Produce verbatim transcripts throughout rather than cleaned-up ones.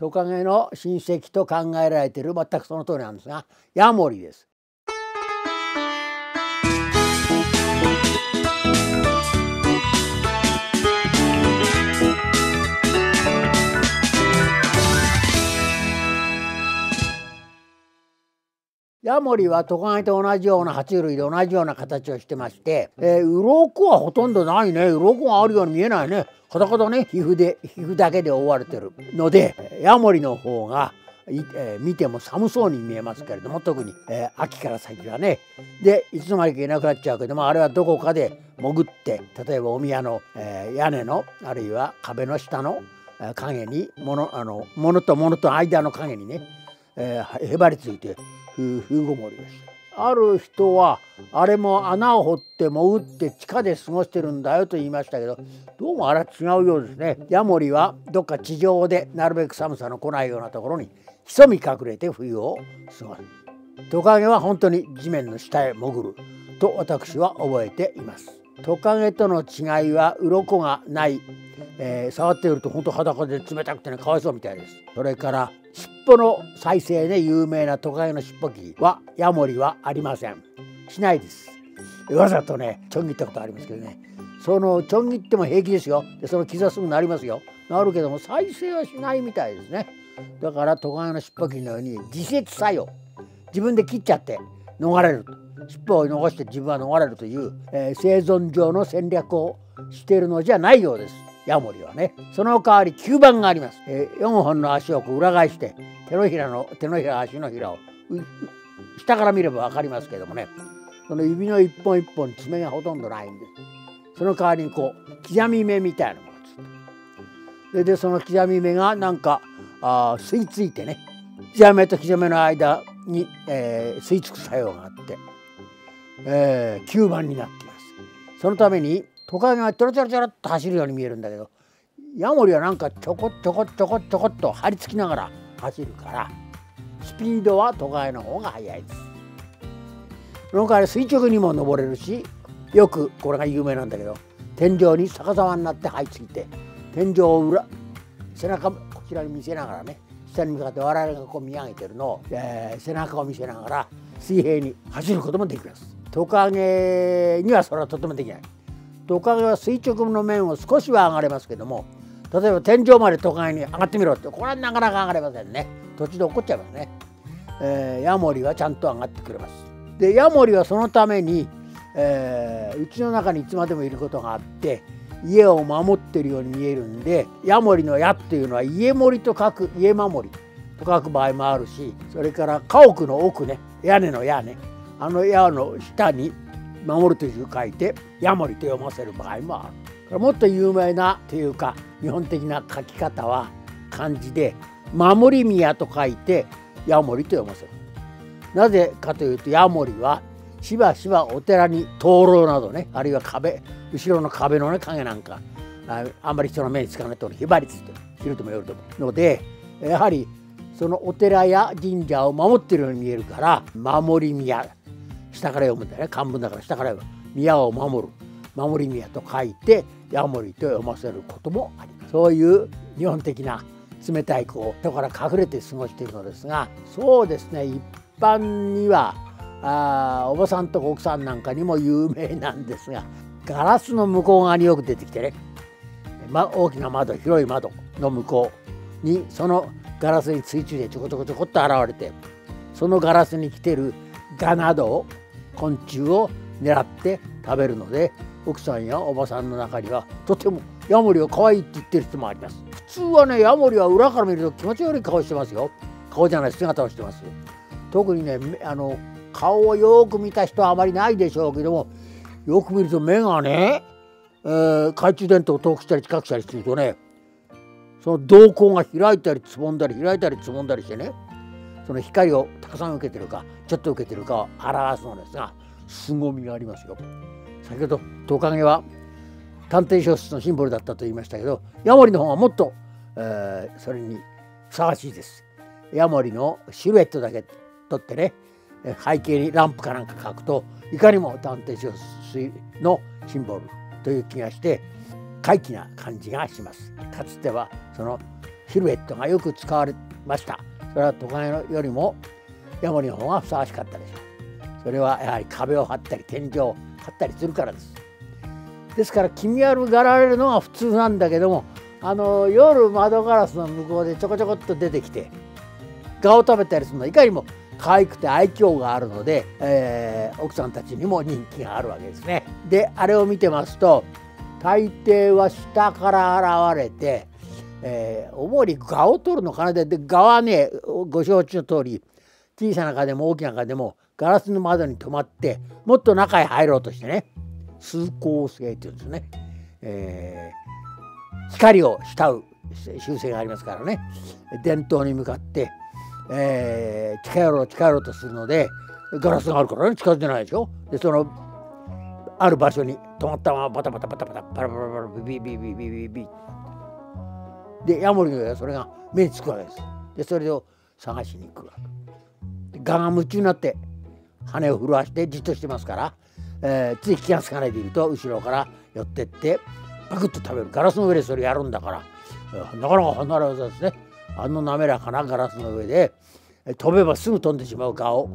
トカゲの親戚と考えられている。全くその通りなんですが、ヤモリです。ヤモリはトカゲと同じような爬虫類で同じような形をしてまして、えー、鱗はほとんどないね。鱗があるように見えないね。カタカタね、皮膚で皮膚だけで覆われてるので、ヤモリの方が、えー、見ても寒そうに見えますけれども、特に、えー、秋から先はね。でいつの間にかいなくなっちゃうけども、あれはどこかで潜って、例えばお宮の、えー、屋根の、あるいは壁の下の影に、ものあの物と物と間の影にね、えー、へばりついて。ふごもりです。ある人はあれも穴を掘って潜って地下で過ごしてるんだよと言いましたけど、どうもあれは違うようですね。ヤモリはどっか地上でなるべく寒さの来ないようなところに潜み隠れて冬を過ごす。トカゲは本当に地面の下へ潜ると私は覚えています。トカゲとの違いは鱗がない、えー、触っていると本当裸で冷たくてね、かわいそうみたいです。それから尻尾の再生で有名なトカゲの尻尾切りはヤモリはありません。しないです。わざとね、ちょん切ったことありますけどね。そのちょん切っても平気ですよ。でその傷はすぐなりますよ。なるけども再生はしないみたいですね。だからトカゲの尻尾切りのように自節作用、自分で切っちゃって逃れる、尻尾を残して自分は逃れるという、えー、生存上の戦略をしているのじゃないようです、ヤモリはね。その代わり吸盤があります。えー、よんほんの足をこう裏返して、手のひらの手のひら足のひらを下から見れば分かりますけどもね、その指の一本一本に爪がほとんどないんです。その代わりにこう刻み目みたいなものがついてそれでその刻み目がなんかあ吸い付いてね、刻めと刻めの間に、えー、吸い付く作用があって、えー、吸盤になっています。そのためにトカゲがちょろちょろちょろっと走るように見えるんだけど、ヤモリはなんかちょこちょこちょこちょこっと張り付きながら走るから、スピードはトカゲの方が速いです。その代わり垂直にも登れるし、よくこれが有名なんだけど、天井に逆さまになって這いついて、天井を裏背中こちらに見せながらね、下に向かって我々がこう見上げてるのを、えー、背中を見せながら水平に走ることもできます。トカゲにはそれはとてもできない。トカゲは垂直の面を少しは上がれますけども、例えば天井までトカゲに上がってみろって、これはなかなか上がれませんね。途中で落っこっちゃいますね。えー、ヤモリはちゃんと上がってくれます。でヤモリはそのために、えー、家の中にいつまでもいることがあって、家を守っているように見えるんで、ヤモリの矢っていうのは家守と書く、家守りと書く場合もあるし、それから家屋の奥ね、屋根の屋根、あの矢の下に守るという書いてヤモリと読ませる場合もある。これもっと有名なというか日本的な書き方は漢字で守り宮と書いてヤモリと読ませる。なぜかというとヤモリはしばしばお寺に灯籠などね、あるいは壁、後ろの壁の、ね、影なんか あ, あんまり人の目につかないとひばりついてる、昼とも夜ともので、やはりそのお寺や神社を守ってるように見えるから守り宮、下から読むんだよね、漢文だから下から読む、宮を守る、守り宮と書いてヤモリと読ませることもあります。そういう日本的な冷たい子を人から隠れて過ごしているのですが、そうですね、一般にはあおばさんとか奥さんなんかにも有名なんですが、ガラスの向こう側によく出てきてね、ま、大きな窓、広い窓の向こうにそのガラスに水中でちょこちょこちょこっと現れて、そのガラスに来てるガなどを、昆虫を狙って食べるので、奥さんやおばさんの中にはとてもヤモリを可愛いって言ってる人もあります。普通はね、ヤモリは裏から見ると気持ち悪い顔してますよ。顔じゃない、姿をしてます。特にね、あの顔をよく見た人はあまりないでしょうけども、よく見ると目がね、えー、懐中電灯を遠くしたり近くしたりするとね、その瞳孔が開いたりつぼんだり開いたりつぼんだりしてね、その光をたくさん受けてるかちょっと受けてるかを表すのですが、凄みがありますよ。先ほどトカゲは探偵小説のシンボルだったと言いましたけど、ヤモリの方はもっと、えー、それにふさわしいです。ヤモリのシルエットだけ取ってね、背景にランプかなんか描くといかにも探偵小説のシンボルという気がして、怪奇な感じがします。かつてはそのシルエットがよく使われました。それは都会よりもヤモリの方がふさわしかったでしょう。それはやはり壁を張ったり天井を張ったりするからです。ですから気味悪がられるのが普通なんだけども、あの夜窓ガラスの向こうでちょこちょこっと出てきて蛾を食べたりするのはいかにも可愛くて愛嬌があるので、えー、奥さんたちにも人気があるわけですね。であれを見てますと大抵は下から現れて、えー、主に蛾を取るのかな。で蛾はね、ご承知の通り小さな蚊でも大きな蚊でもガラスの窓に止まってもっと中へ入ろうとしてね、通光性っていうんですね、えー、光を慕う習性がありますからね、伝統に向かって、えー、近寄ろう近寄ろうとするので、ガラスがあるからね近づいてないでしょ。でそのある場所に止まったままバタバタバタバタパラパラパラビビビビビビビでヤモリのようそれが目につくわけです。でそれを探しに行くわけで、ガが夢中になって羽を震わしてじっとしてますから。えー、つい気がつかないでいると後ろから寄ってってパクッと食べる。ガラスの上でそれやるんだから、えー、なかなか離れ技ですね。あの滑らかなガラスの上で、えー、飛べばすぐ飛んでしまう蛾を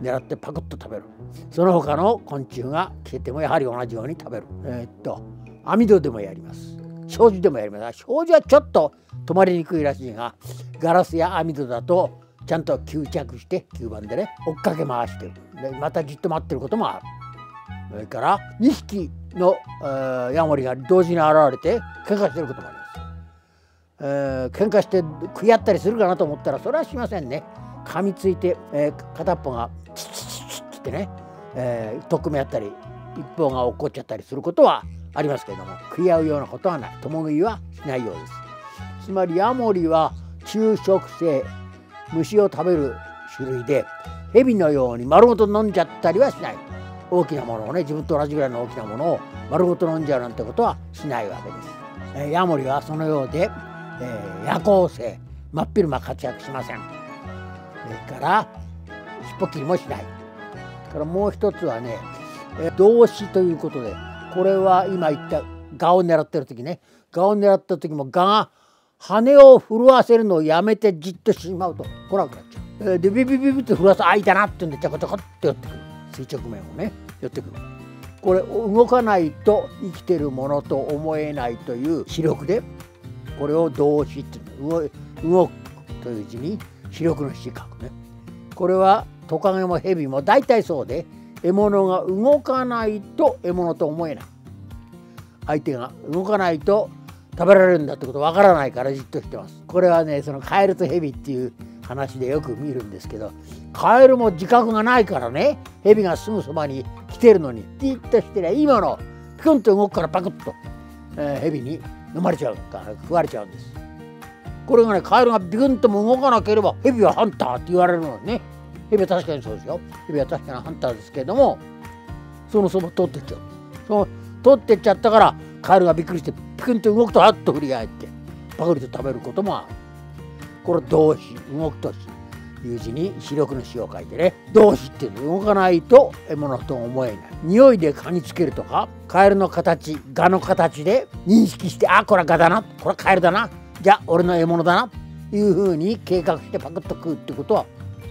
狙ってパクッと食べる。その他の昆虫が消えてもやはり同じように食べる。えー、っと網戸でもやります。障子でもやります。障子はちょっと止まりにくいらしいが、ガラスや網戸だとちゃんと吸着して吸盤でね追っかけ回してる。でまたじっと待ってることもある。それからにひきの、えー、ヤモリが同時に現れて喧嘩してることもあります、えー、喧嘩して食い合ったりするかなと思ったらそれはしませんね。噛みついて、えー、片っぽがチッチッチッチッってね、えー、取っ組み合ったり一方が落っこっちゃったりすることはありますけれども、食い合うようなことはない。共食いはしないようです。つまりヤモリは昼食性、虫を食べる種類で、ヘビのように丸ごと飲んじゃったりはしない。大きなものをね、自分と同じぐらいの大きなものを丸ごと飲んじゃうなんてことはしないわけです。えー、ヤモリはそのようで、えー、夜行性、真っ昼間活躍しません。それから尻尾切りもしない。それからもう一つはね、えー、動詞ということで、これは今言った蛾を狙ってる時ね、蛾を狙った時も蛾が羽を震わせるのをやめてじっとしてしまうと来なくなっちゃう。えー、でビビビビって震わす、あいたなってんでちゃこちゃこって寄ってくる。垂直面をね寄ってくる。これ動かないと生きてるものと思えないという視力で、これを動詞っていうの、動くという字に視力の視覚ね。これはトカゲもヘビも大体そうで、獲物が動かないと獲物と思えない。相手が動かないと食べられるんだってことわからないからじっとしてます。これはね、そのカエルとヘビっていう話でよく見るんですけど、カエルも自覚がないからね、ヘビがすぐそばに来てるのにじっとしてりゃいいもの、ピクンと動くからパクッと、えー、ヘビに飲まれちゃうから食われちゃうんです。これがね、カエルがビクンとも動かなければヘビはハンターって言われるのにね。ヘビは確かにそうですよ。ヘビは確かにハンターですけれども、そのそば通ってっちゃう。その通ってっちゃったからカエルがびっくりしてピクンと動くとハッと振り返ってパクリと食べることもある。これ動詞、動くという字に視力の詞を書いてね、動詞っていうの、動かないと獲物と思えない。匂いで嗅ぎつけるとか、カエルの形、蛾の形で認識して、あ、これは蛾だな、これはカエルだな、じゃあ俺の獲物だなというふうに計画してパクッと食うってことは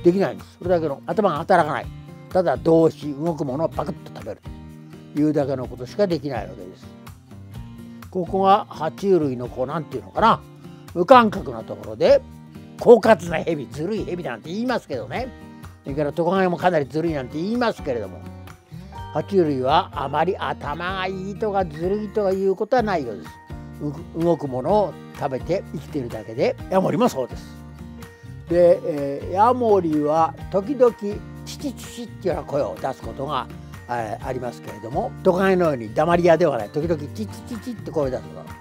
できないんです。それだけの頭が働かない。ただ動詞、動くものをパクッと食べるというだけのことしかできないわけです。ここが爬虫類のこうなんていうのかな、無感覚なところで狡猾なヘビ、ずるいヘビなんて言いますけどね。それからトカゲもかなりずるいなんて言いますけれども、爬虫類はあまり頭がいいとかずるいとかいうことはないようです。動くものを食べて生きているだけで、ヤモリもそうです。で、えー、ヤモリは時々チチチチっていうような声を出すことがありますけれども、トカゲのように黙り屋ではない。時々チチチチって声を出すことがある。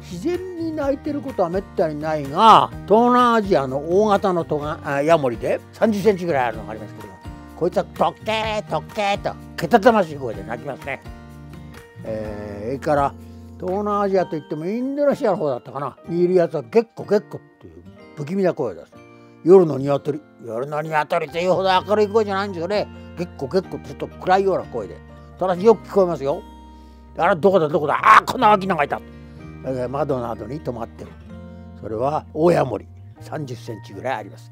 自然に鳴いてることはめったにないが、東南アジアの大型のトガヤモリでさんじゅっセンチぐらいあるのがありますけど、こいつはとっけーとっけーとけたたましい声で鳴きますね。えー、それから東南アジアといってもインドネシアの方だったかなにいるやつはゲッコゲッコっていう不気味な声を出す。夜のニワトリ、夜のニワトリというほど明るい声じゃないんですよね。ゲッコゲッコちょっと暗いような声で、ただしよく聞こえますよ。あれどこだどこだ、ああこんな大きなのがいた。窓などに止まってる。それは大ヤモリさんじゅっセンチぐらいあります。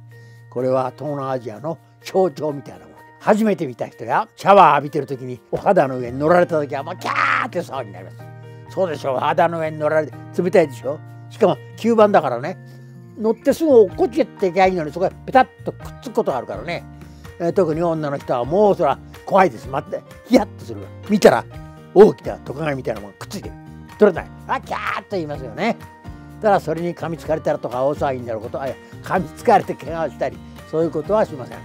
これは東南アジアの象徴みたいなもので、初めて見た人やシャワー浴びてる時にお肌の上に乗られた時はもうキャーって騒ぎになります。そうでしょう、肌の上に乗られて冷たいでしょ。しかも吸盤だからね、乗ってすぐ落っこちていきゃいいのに、そこへペタッとくっつくことがあるからね、えー、特に女の人はもうそら怖いです。待ってヒヤッとする。見たら大きなトカゲみたいなものがくっついてる、取れない、あキャーッと言いますよね。ただそれに噛みつかれたらとか大騒ぎになること、あいや噛みつかれて怪我をしたりそういうことはしません。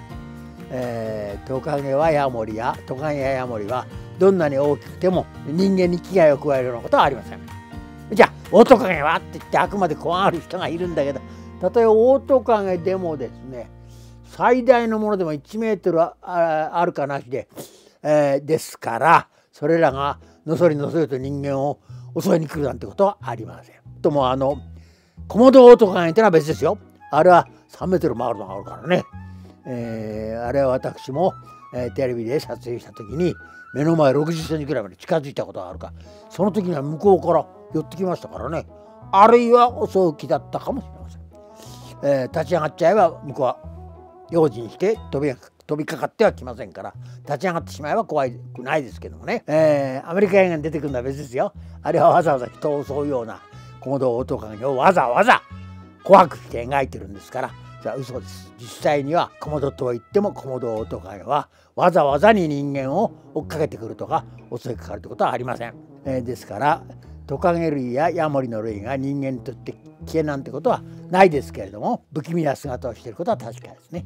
えー、トカゲはヤモリやトカゲやヤモリはどんなに大きくても人間に危害を加えるようなことはありません。じゃあオオトカゲはって言ってあくまで怖がる人がいるんだけど、例えばオオトカゲでもですね、最大のものでもいちメートルあるかなしで、えー、ですからそれらがのそりのそりと人間を襲いに来るなんてことはありません。ともあのコモドオオトカゲってのは別ですよ。あれはさんメートルもあるのがあるからね、えー、あれは私も、えー、テレビで撮影した時に目の前ろくじゅっセンチぐらいまで近づいたことがあるか、その時には向こうから寄ってきましたからね、あるいは襲う気だったかもしれません。えー、立ち上がっちゃえば向こうは用心して飛び飛びかかってはきませんから、立ち上がってしまえば怖くないですけどもね、えー、アメリカ映画に出てくるのは別ですよ。あれはわざわざ人を襲うようなコモドオオトカゲをわざわざ怖くして描いてるんですから、それは嘘です。実際にはコモドとはいってもコモドオオトカゲはわざわざに人間を追っかけてくるとか襲いかかるということはありません。えー、ですからトカゲ類やヤモリの類が人間にとって危険なんてことはないですけれども、不気味な姿をしていることは確かですね。